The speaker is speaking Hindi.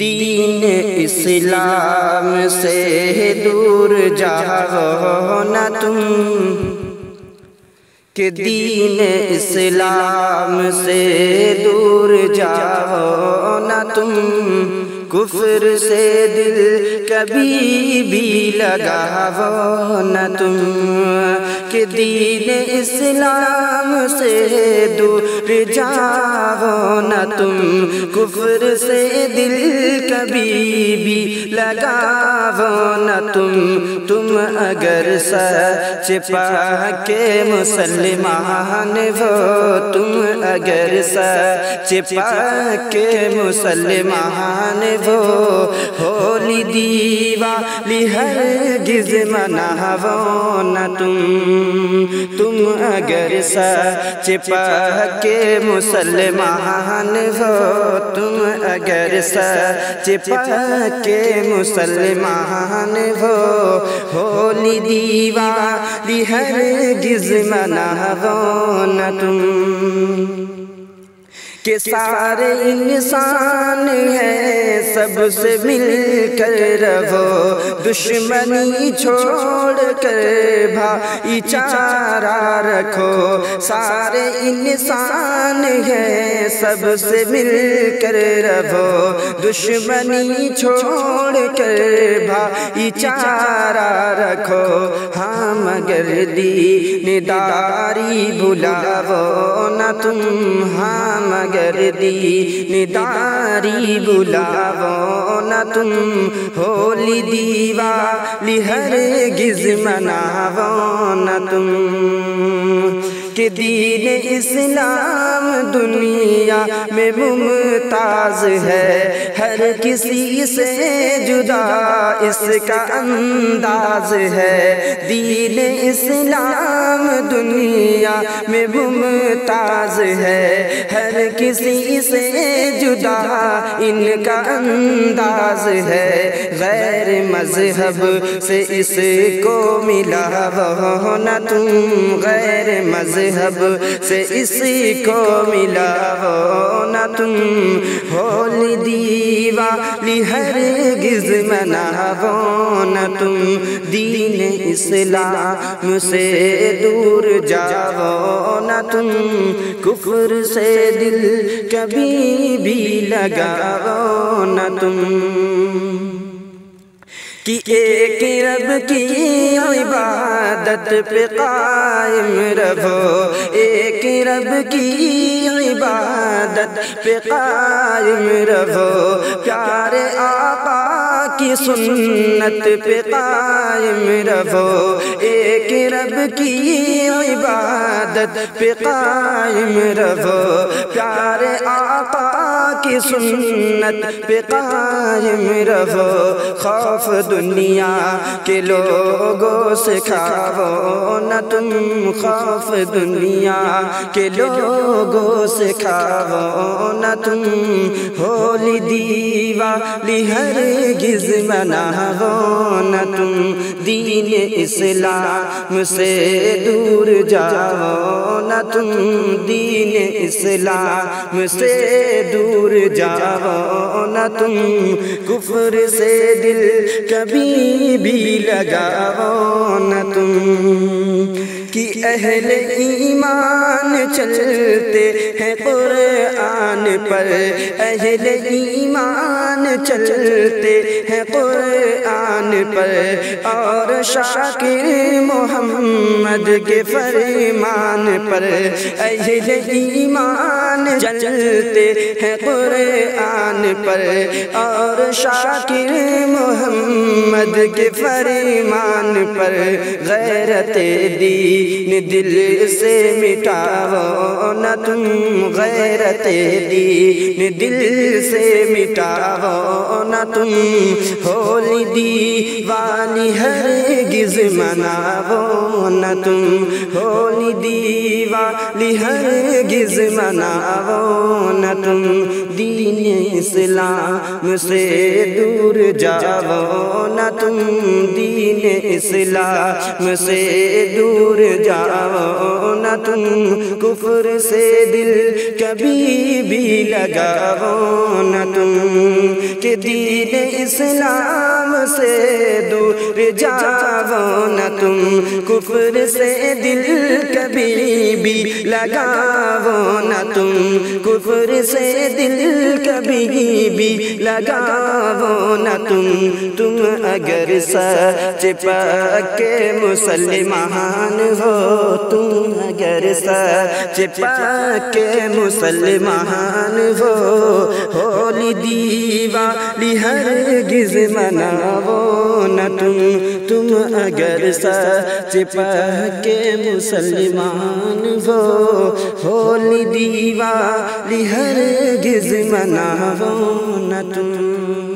दीन इस्लाम से दूर जाओ ना तुम कि दीन इस्लाम से दूर जाओ ना तुम। कुफर से दिल कभी भी लगाओ ना तुम कि दीन इस्लाम से दूर जाओ ना तुम। कुफर से दिल कभी भी लगाओ ना तुम। तुम अगर सच पाके मुसलमान हो, तुम अगर सच पाके मुसलमान हो, होली दीवाली हरगिज़ मनाओ ना तुम अगर सच पाके मुसलमान हो, तुम अगर सच पाके मुसलमान हो, होली दीवाली हरगिज़ मनाओ ना तुम। के सारे इंसान हैं सबसे मिलकर रहो, दुश्मनी छोड़ कर भाईचारा रखो। सारे इंसान हैं सबसे मिलकर रहो, दुश्मनी छोड़ कर भाईचारा रखो। हाँ मगर दीनदारी भुलाओ ना तुम, हाँ मगर दीनदारी भुलाओ ना तुम। होली दीवाली हरगिज़ मनाओ ना तुम कि दीन इस्लाम दुनिया में मुमताज है, हर किसी से जुदा इसका अंदाज है। दीन इस्लाम दुनिया में मुमताज है, हर किसी से जुदा इनका अंदाज है। गैर मजहब से इसको मिलाओ ना तुम, गैर मजहब से इसी को मिलाओ ना तुम। होली दीवाली हरगिज़ मनाओ ना तुम। दीन इस्लाम से दूर जाओ ना तुम। कुफर से दिल कभी भी लगाओ ना तुम कि एक रब की इबादत पे कायम रहो, एक रब की इबादत पे कायम रहो। प्यारे आका की सुन्नत पे कायम रहो, एक रब की इबादत पे कायम रहो। प्यारे आका की सुन्नत पे कायम रहो। खौफ दुनिया के लोगों से खाओ ना तुम, खौफ दुनिया के लोगों से खाओ ना तुम। होली दीवाली हरगिज़ मनाओ ना तुम। दीन इस्लाम से दूर जाओ ना तुम, दीन इस्लाम से दूर जाओ ना तुम। कुफर से दिल कभी भी लगाओ ना तुम कि अहले ईमान चलते हैं कुरान पर, अहले ईमान चलते हैं कुरान पर, और शाकिर मोहम्मद के फरमान पर। अहले ईमान चलते हैं कुरान पर, और शाकिर मोहम्मद के फरमान पर। गैरत दीन दिल से मिटाओ ना तुम, गैरत दीन दिल से मिटाओ ना तुम। होली दीवाली हरगिज़ मनाओ ना तुम, होली दीवाली हरगिज़ मनाओ ना तुम। दीन इस्लाम से दूर जाओ ना तुम, दीन इस्लाम से दूर जाओ ना तुम कुफर से दिल कभी भी लगाओ ना तुम कि दीन इस्लाम से दूर जाओ ना तुम कुफर से दिल कभी भी लगाओ ना तुम कुफर से दिल कभी भी लगाओ ना तुम अगर सच्चे पक्के मुसलमान हो तुम अगर सच्चे पक्के मुसलमान हो होली दीवाली हरगिज़ मनाओ ना तुम अगर सच्चे पक्के मुसलमान हो होली दीवाली हरगिज़ मनाओ ना तुम।